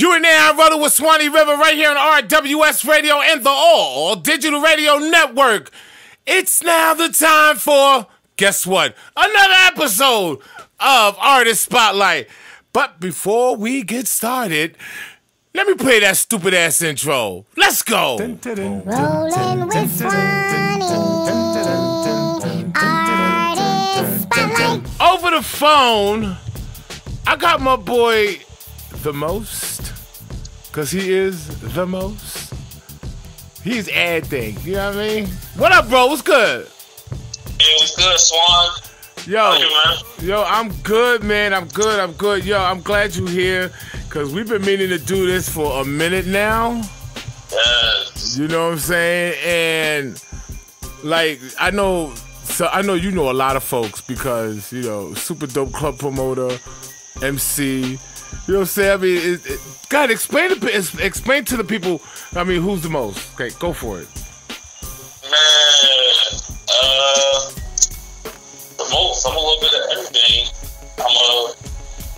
You and I running with Swanee River right here on RWS Radio and the All Digital Radio Network. It's now the time for, guess what? Another episode of Artist Spotlight. But before we get started, let me play that stupid ass intro. Let's go. Rolling with Swanee, Artist Spotlight. Over the phone, I got my boy The Most, because he is the most. He's ad thing, you know what I mean? What up, bro? What's good? Yeah, what's good, Swan? Yo, how you, man? Yo, I'm good, man. I'm good. Yo, I'm glad you're here, because we've been meaning to do this for a minute now. Yes. You know what I'm saying? And, like, I know you know a lot of folks, because, you know, super dope club promoter, MC. You know what I'm saying? I mean, God, explain to the people, I mean, who's the most. Okay, go for it. Man, the most, I'm a little bit of everything. I'm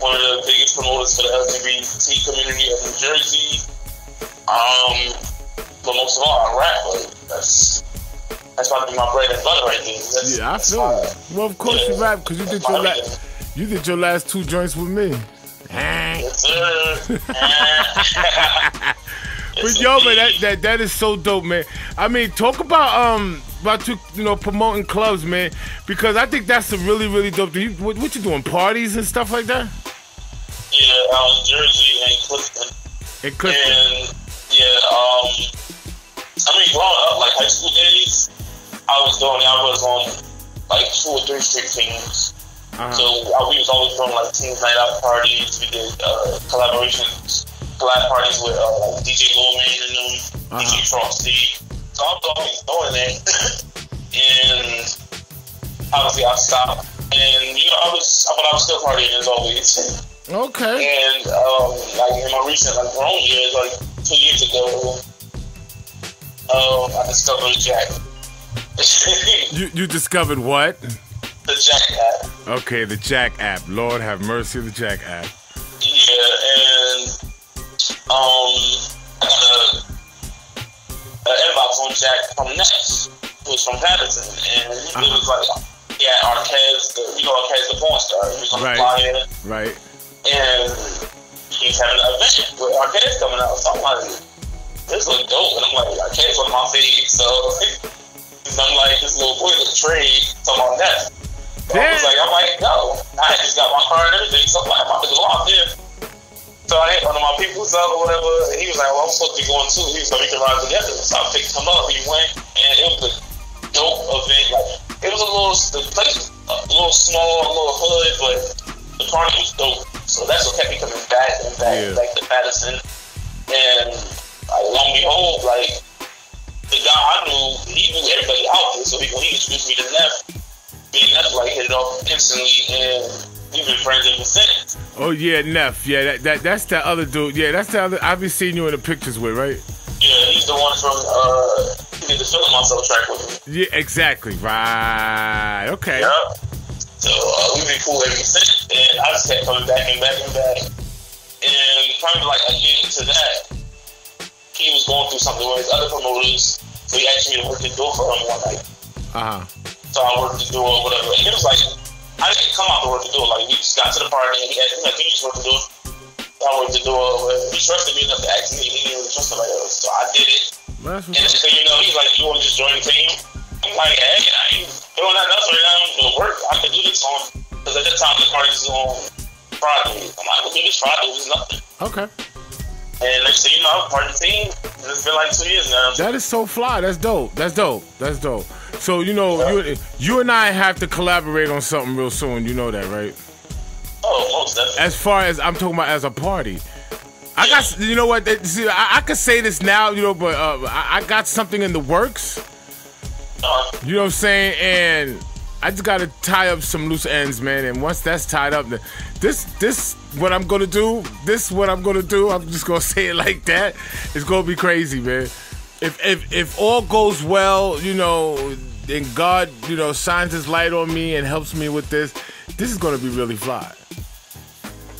one of the biggest promoters for the LGBT community of New Jersey. But most of all, I rap. Like, that's about to be my bread and butter right there. Yeah, I feel it. Well, of course you rap, because you did your last two joints with me. But yo, man, that is so dope, man. I mean, talk about you know promoting clubs, man, because I think that's a really, really dope thing. What you doing, parties and stuff like that? Yeah, out in Jersey and Clifton. And yeah, I mean, growing up, like high school days, I was on like 2 or 3 street teams. Uh-huh. So we was always doing like teams night out parties. We did collab parties with DJ Lil Wayne and them, uh-huh. DJ Frosty. So I was always doing that, and obviously I stopped. And you know, I was still partying as always. Okay. And like in my recent grown years, like 2 years ago, I discovered Jack. You discovered what? The Jack app. Okay, the Jack app. Lord have mercy, the Jack app. Yeah, and I got an inbox on Jack from Neff, who's from Patterson, and he was like, yeah, Arkez, the porn star. He was on the flyer. Right. And he's having an event with Arkez coming out, so I'm like, this looks dope. And I'm like, Arkez on my feed, so I'm like, this little boy looks trade, so I'm on Neff. So I was like, I might go. I just got my car and everything, so I'm like, I'm about to go out there. So I hit one of my people's up or whatever, and he was like, well, I'm supposed to be going too. He was like, we can ride together. So I picked him up, he went, and it was a dope event. Like, it was a little small, a little hood, but the party was dope. So that's what kept me coming back to Patterson. And like, lo and behold, like, the guy I knew, he knew everybody out there, so when he introduced me to Neff, Neff like hit it off instantly, and we've been friends ever since. Oh yeah, Neff. Yeah, that's that other dude. Yeah, that's the other. I've been seeing you in the pictures with, right? Yeah, he's the one from he did the Philip Myself track with me. Yeah, exactly. Right. Okay. Yeah. So we've been cool ever since, and I just kept coming back, and probably like a year into that, he was going through something with his other promoters, so he asked me to work the door for him one night. Uh huh. So I worked the door or whatever. And it was like, I didn't come out to work the door. Like, we just got to the party and he asked me, like, can you just work the door? So I worked the door. He trusted me enough to ask me. He didn't really trust somebody else. So I did it. And then, so, you know, he's like, you want to just join the team? I'm like, hey, I ain't doing nothing else right now. I'm doing work. I can do this on, because at that time the party's on Friday. I'm like, we'll do this Friday. There's nothing. Okay. And next thing you know, I'm part of the team. It's been like 2 years now. That is so fly. That's dope. So, you know, yeah. you and I have to collaborate on something real soon. You know that, right? Oh, most definitely. As far as I'm talking about as a party. I got, you know what? See, I could say this now, you know, but I got something in the works. You know what I'm saying? And I just got to tie up some loose ends, man. And once that's tied up, this what I'm gonna do. I'm just gonna say it like that. It's gonna be crazy, man. If all goes well, you know, and God, you know, shines His light on me and helps me with this, this is gonna be really fly.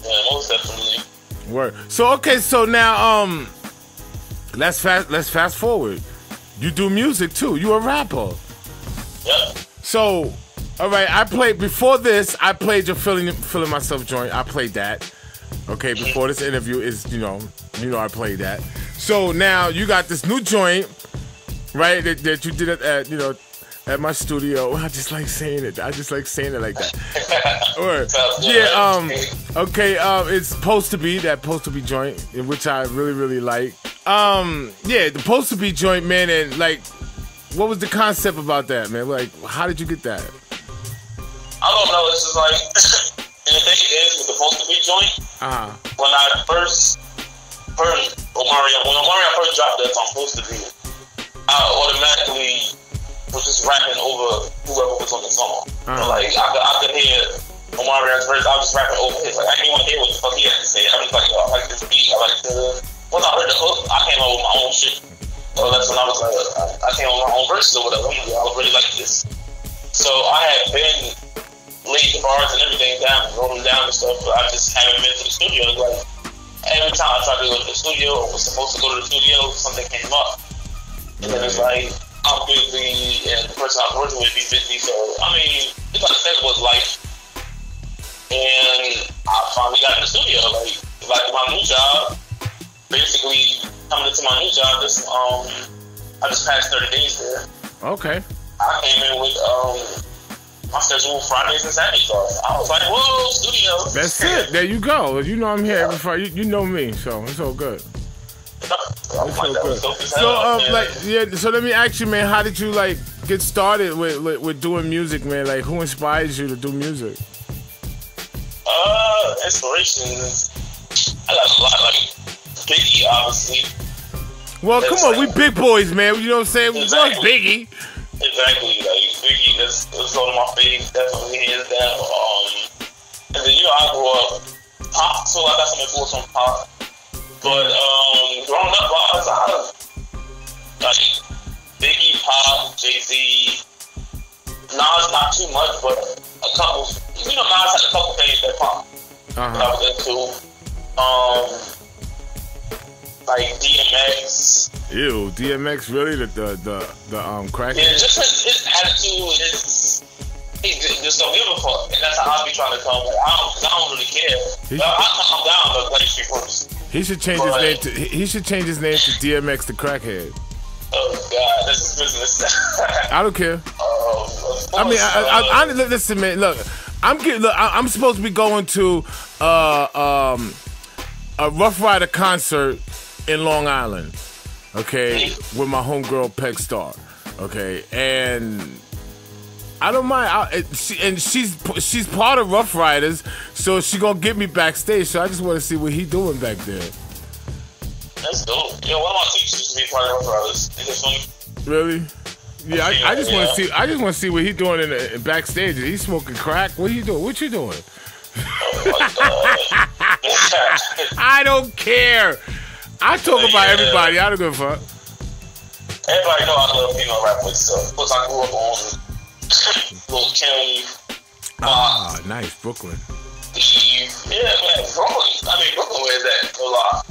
Yeah, most definitely. Word. So okay, so now let's fast forward. You do music too. You a rapper. Yeah. So, all right, I played before this. I played your feeling myself joint. I played that. Okay, before this interview is you know I played that. So now you got this new joint, right? That you did at at my studio. I just like saying it. I just like saying it like that. Or, yeah. Okay. It's supposed to be that supposed to be joint, which I really really like. Yeah, the supposed to be joint, man. And like, what was the concept about that, man? Like, how did you get that? I don't know. It's just like the thing is with the supposed to be joint. When I first dropped that song, supposed to be, I automatically was just rapping over whoever was on the song. Like, I could hear Omarion's verse, I was just rapping over his. Like, I didn't want to hear what the fuck he had to say. I was like, oh, I like this beat, I like the... Once I heard the hook, I came up with my own shit. So that's when I was like, I came up with my own verse or whatever. I really like this. So I had been laid the bars and everything down, wrote them down and stuff, but I just haven't been to the studio. Like, every time I tried to go to the studio or was supposed to go to the studio, something came up. And then it's like... I'm busy, and the person I'm working with be busy, so, I mean, it's like that was life. And I finally got in the studio, like my new job, basically, coming into my new job, this, I just passed 30 days there. Okay. I came in with, my schedule Fridays and Saturdays off. I was like, whoa, studio. That's it, there you go. You know I'm here every Friday, you know me, so it's all good. So let me ask you, man, how did you like get started with doing music, man? Like, who inspires you to do music? Inspirations. I got a lot, like Biggie, obviously. Well, that's, come on, we big boys, man. You know what I'm saying? Exactly. We love Biggie. Exactly, like Biggie. That's one of my favorites. Definitely hands down. And then I grew up pop, so I got some influence on pop. But growing up, I was like Biggie, Pop, Jay-Z, Nas, not too much, but a couple. You know, Nas had a couple things that pop that I was into. Like DMX. Ew, DMX really the crack. Yeah, just his attitude, he just don't give a fuck, and that's how I be trying to come. Like, I don't really care. I calm down, but like she first. He should change his name to DMX the Crackhead. Oh God, this is business. I don't care. I mean, listen, man. Look, I'm supposed to be going to a Rough Rider concert in Long Island, okay, with my homegirl Peg Star, okay, and I don't mind. She's part of Rough Riders, so she gonna get me backstage. So I just want to see what he doing back there. That's dope. Yo, one of my teachers used to be part of Rough Riders. Isn't this funny? Really? Yeah. I just want to see what he doing in backstage. He smoking crack. What he doing? What you doing? Oh my God. I don't care. I talk about everybody. I don't give a fuck. Everybody know I love female rappers. So of course I grew up on Little Kim, nice Brooklyn. Eve, yeah, man, Brooklyn. I mean, Brooklyn is that a lot.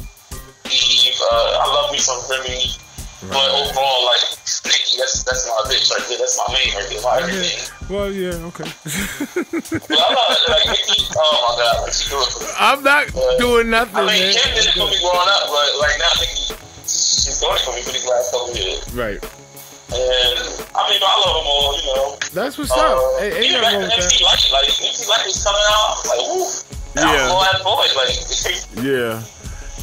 Eve, I love me some Remy, right. But overall, like Nicki, that's my bitch right there. That's my main right there. My everything. Well, yeah, okay. But I'm not like Nicki. Oh my God, what she doing for me? I'm not doing nothing. I mean, man. Kim did it for me growing up, but like now Nicki, she's doing it for me for these last couple years. Right. And I mean, I love them all, you know. That's what's up. Hey, even back to MC Light is coming out. Like, woof. Yeah. I'm all that boy. Like, yeah.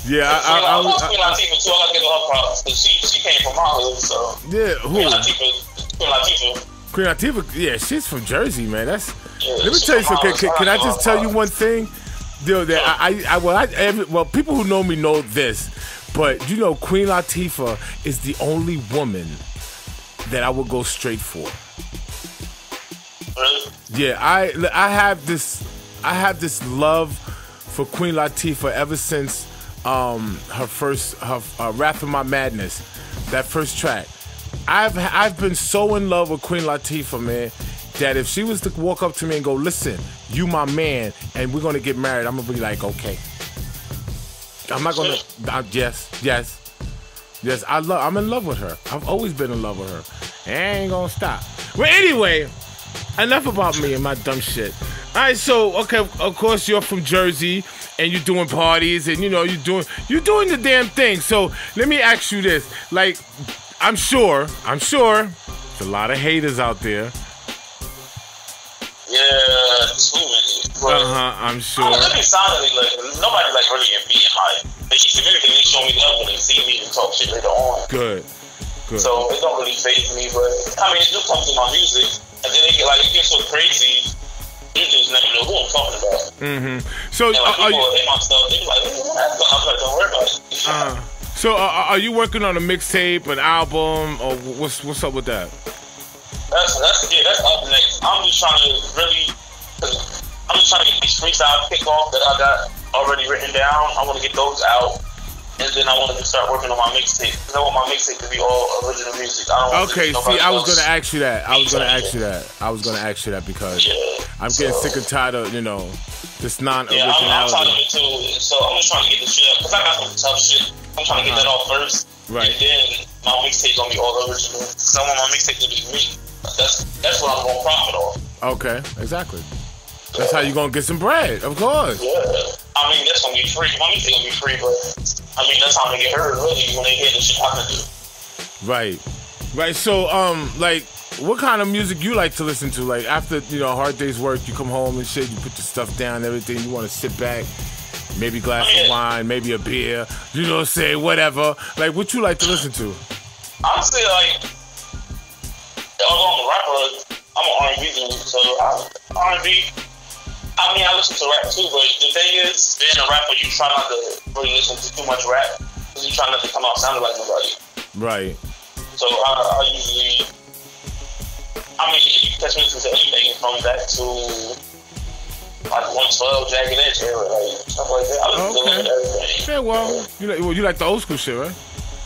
Yeah, I love Queen Latifah too. I like to give her props. She came from Hollywood, so. Yeah, who? Queen Latifah, yeah, she's from Jersey, man. That's. Yeah, let me tell you something. Can I just tell you one thing? Dude, that people who know me know this, but you know, Queen Latifah is the only woman that I would go straight for. Yeah, I have this love for Queen Latifah ever since her first Rap in My Madness, that first track. I've been so in love with Queen Latifah, man, that if she was to walk up to me and go, "Listen, you my man, and we're gonna get married," I'm gonna be like, "Okay." I'm not gonna. Yes. I'm in love with her. I've always been in love with her. I ain't gonna stop. Well, anyway, enough about me and my dumb shit. All right, so okay, of course you're from Jersey and you're doing parties and you know you're doing the damn thing. So let me ask you this: like, I'm sure, there's a lot of haters out there. Yeah, too many. I'm sure. Every Saturday, like nobody like really being hype. They just show me love when they see me and talk shit later on. Good. So it don't really faze me, but I mean it just comes to my music, and then it gets so crazy. You just never know who I'm talking about. Mm-hmm. So, and, like, people are in my stuff. They be like, I'm like, don't worry about it. So, are you working on a mixtape, an album, or what's up with that? That's up next. I'm just trying to get these freestyle kickoff that I got already written down. I want to get those out, and then I want to start working on my mixtape. Because I want my mixtape to be all original music. I was going to ask you that because I'm getting sick and tired of, you know, this non-originality. Yeah, I'm tired of it too. So I'm just trying to get this shit up. Because I got some tough shit. I'm trying to get that off first. Right. And then my mixtape going to be all original. Because I want my mixtape to be me. That's what I'm going to profit off. Okay, exactly. That's how you're going to get some bread, of course. Yeah. I mean, that's going to be free. My music going to be free, but I mean, that's how they get heard, really, when they hear the shit I can do. Right. So, like, what kind of music you like to listen to? Like, after, you know, a hard day's work, you come home and shit, you put your stuff down, everything, you want to sit back, maybe glass of wine, maybe a beer, you know what I'm saying, whatever. Like, what you like to listen to? Honestly, like, I'm a rapper, I'm an R&B dude, so R&B... I mean, I listen to rap too, but the thing is, being a rapper, you try not to really listen to too much rap, because you try not to come out sounding like nobody. Right. So I mean, you catch me to anything from back to like 112, Jagged Edge era, like stuff like that. I listen to everything. Yeah, you like the old school shit, right?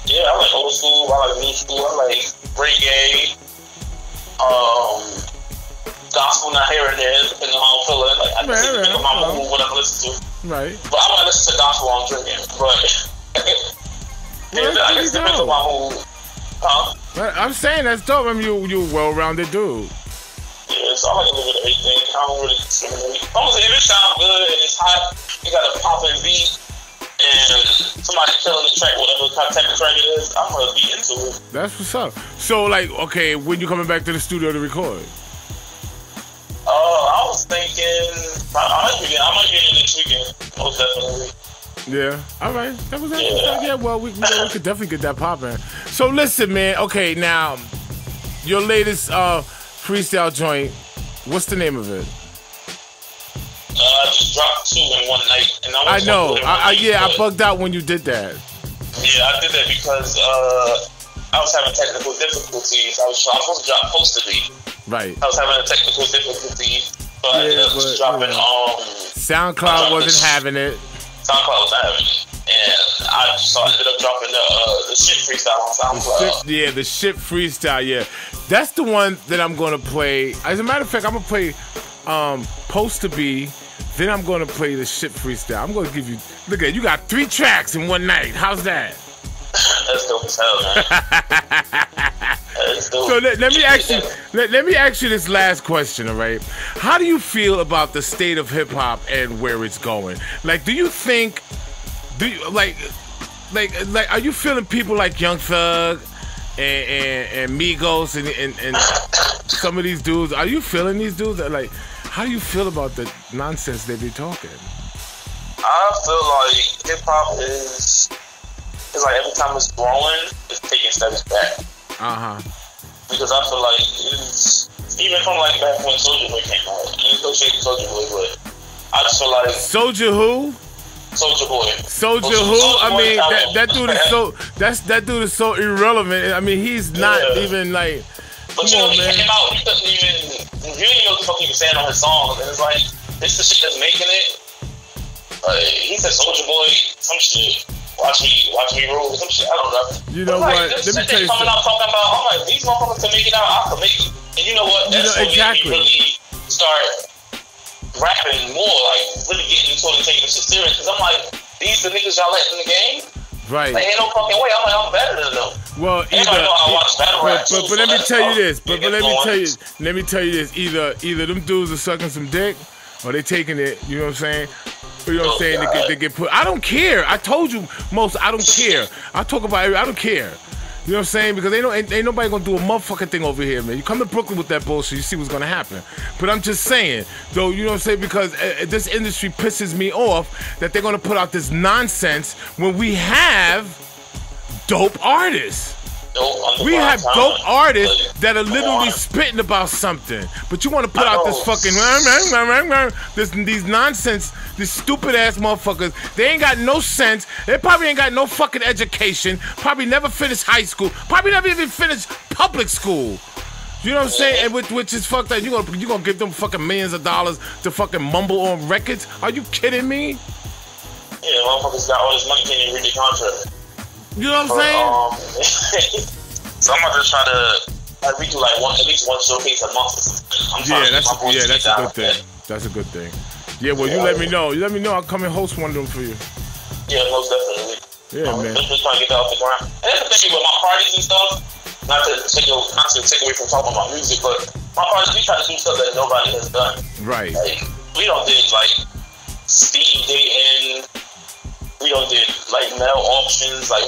Yeah, I like old school. I like new school. I like reggae. Gospel not here and there, depending on how I'm feeling. Like, I just depend on my mood, what I listen to. Right. But I don't listen to gospel while I'm drinking. But yeah, I just depend on my mood. Huh? I'm saying that's dope. I mean, you're a well-rounded dude. Yeah, so I like a little bit of everything. I don't really discriminate. If it sounds good and it's hot, you got a popping beat and somebody killing the track, whatever type of track it is, I'm gonna be into it. That's what's up. So, like, okay, when you coming back to the studio to record? I was thinking I might get in next weekend, most definitely. Yeah, alright, that was it. Yeah, well, we could definitely get that popping. So listen, man, okay, now your latest freestyle joint, what's the name of it? I just dropped 2 in one night, and I know, I bugged out when you did that. Yeah, I did that because I was having technical difficulties. I was supposed to drop Post-It. Right. I was having a technical difficulty, but I ended up just dropping. SoundCloud wasn't having it. SoundCloud was having it, and I ended up dropping the shit freestyle on SoundCloud. The shit freestyle. Yeah, that's the one that I'm gonna play. As a matter of fact, I'm gonna play Post to Be. Then I'm gonna play the shit freestyle. I'm gonna give you. Look at you got 3 tracks in one night. How's that? That's dope as hell, man. So let me ask you this last question, alright? How do you feel about the state of hip hop and where it's going? Like, do you think are you feeling people like Young Thug and Migos and some of these dudes? Are you feeling these dudes? Like, how do you feel about the nonsense they be talking? I feel like hip hop is like every time it's growing, it's taking steps back. Because I feel like it's, even from like back when Soulja Boy came out, I mean, no shade to Soulja Boy, but I just feel like Soulja who? Soulja Boy. Soulja who? I mean, that dude is so irrelevant. I mean, he's not even like. But you know, he came out. He doesn't even really know what the fuck he was saying on his songs, and it's like this the shit that's making it. Like, he's a Soulja Boy, some shit. Watch me roll some shit. I don't know. You know what? Let me tell you something. I'm like, these motherfuckers can make it out. I can make it. And you know what? That's when we really start rapping more, like really getting into it and taking this shit serious. Because I'm like, These the niggas I let in the game. Right. Like, ain't no fucking way. I'm better than them. Well, either. But let me tell you this. Let me tell you this. Either them dudes are sucking some dick, or they taking it. You know what I'm saying? You know what I'm saying? They get put. I don't care. I told you, Most. I don't care. I talk about it. I don't care. You know what I'm saying? Because ain't nobody gonna do a motherfucking thing over here, man. You come to Brooklyn with that bullshit, you see what's gonna happen. But I'm just saying, though, you know what I'm saying? Because this industry pisses me off that they're gonna put out this nonsense when we have dope artists. We have dope artists that are literally spitting about something. But you want to put out this fucking these nonsense, these stupid ass motherfuckers. They ain't got no sense. They probably ain't got no fucking education. Probably never finished high school. Probably never even finished public school. You know what I'm saying? And which is fucked up. You gonna give them fucking millions of dollars to fucking mumble on records? Are you kidding me? Yeah, motherfuckers got all this money, can't even read the contract. You know what I'm saying? So I'm gonna try to we do like at least one showcase a month. That's a good thing. That's a good thing. Yeah, well, you let me know. You let me know. I'll come and host one of them for you. Yeah, most definitely. Yeah, man. Just trying to get that off the ground. And that's the thing with my parties and stuff. Not to take away from talking about music, but my parties, we try to do stuff that nobody has done. Right. Like, we don't do like speed dating. We don't do like mail auctions, like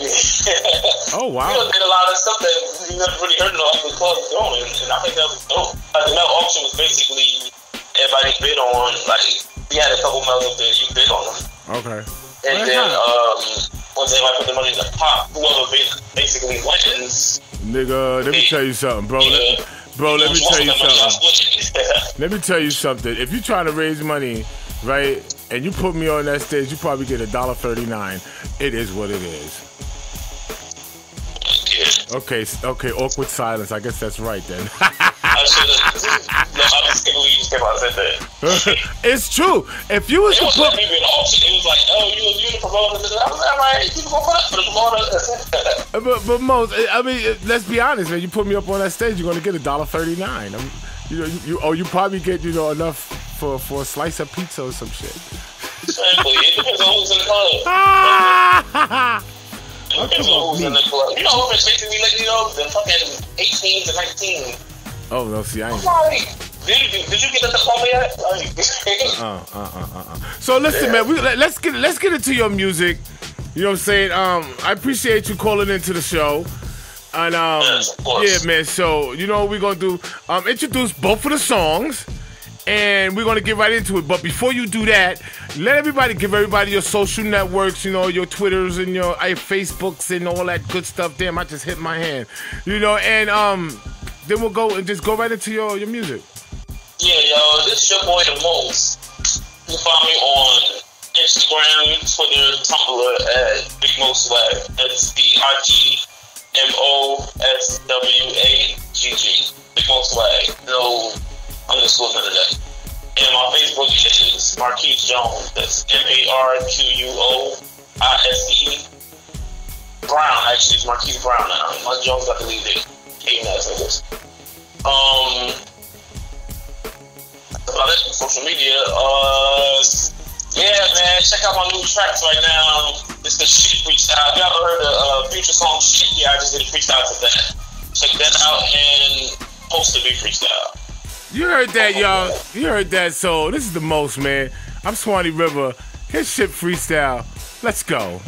oh wow. We don't do a lot of stuff that we never really heard of the club doing, and I think that was dope. Like the mail auction was basically everybody bid on. Like we had a couple mails up there, you bid on them. Okay. And well, then once everybody put the money in the pot, whoever bid basically wins. Nigga, let me tell you something, bro. Yeah. Let me tell you something. If you try to raise money, right, and you put me on that stage, you probably get $1.39. It is what it is. Okay, awkward silence. I guess that's right then. It's true. If you was to put me in an auction, it was like, oh, you the promoter. I was like, all right, you gonna put up for the promoter. But Most, I mean, let's be honest, man. You put me up on that stage, you're gonna get $1.39. You probably get enough for a slice of pizza or some shit. It depends on who's in the club. It depends on who's in the club. You know who is basically like the fucking 18s and 19s. Oh no, see, I ain't. Did you get at the club yet? So listen, man, let's get into your music. You know what I'm saying? I appreciate you calling into the show. And yes, yeah, man. So you know what we're gonna do? Introduce both of the songs. And we're going to get right into it. But before you do that, give everybody your social networks, your Twitters and your Facebooks and all that good stuff. Damn, I just hit my hand. And then we'll go and just go right into your music. Yeah, yo, this is your boy, The Most. You can find me on Instagram, Twitter, Tumblr at Big Most Swag. That's BigMostWAGG. Big Most Swag. No underscore none of that. And my Facebook is Marquise Jones. That's MARQUOISE Brown, actually. It's Marquise Brown now. My Jones, I believe it. Hey, nice, I guess. That's about it. Social media. Yeah, man. Check out my new tracks right now. It's the Shit Freestyle. If you ever heard the Future song Shit, yeah, I just did a freestyle to that. Check that out and post the big freestyle. You heard that, y'all. You heard that. So this is The Most, man. I'm Swanee River. His Shit Freestyle. Let's go.